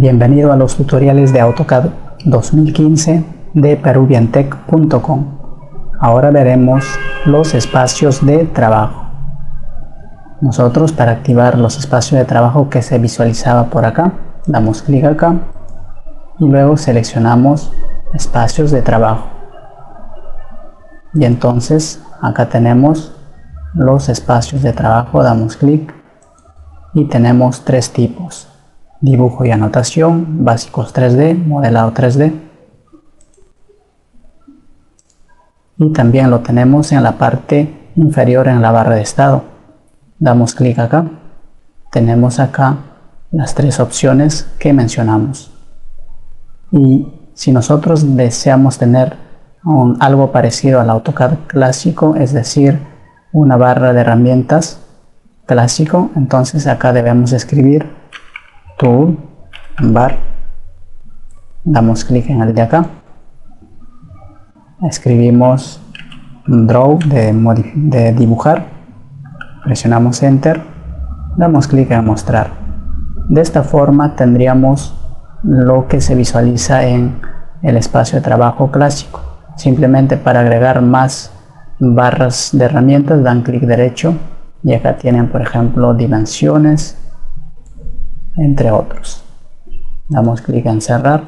Bienvenido a los tutoriales de AutoCAD 2015 de PeruvianTech.com. Ahora veremos los espacios de trabajo. Nosotros, para activar los espacios de trabajo que se visualizaba por acá, damos clic acá y luego seleccionamos espacios de trabajo. Y entonces acá tenemos los espacios de trabajo, damos clic y tenemos tres tipos: dibujo y anotación, básicos 3D, modelado 3D, y también lo tenemos en la parte inferior en la barra de estado. Damos clic acá, tenemos acá las tres opciones que mencionamos, y si nosotros deseamos tener algo parecido al AutoCAD clásico, es decir, una barra de herramientas clásico, entonces acá debemos escribir Toolbar, damos clic en el de acá, escribimos Draw de dibujar, presionamos Enter, damos clic en mostrar. De esta forma tendríamos lo que se visualiza en el espacio de trabajo clásico. Simplemente para agregar más barras de herramientas dan clic derecho y acá tienen, por ejemplo, dimensiones, entre otros. Damos clic en cerrar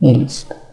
y listo.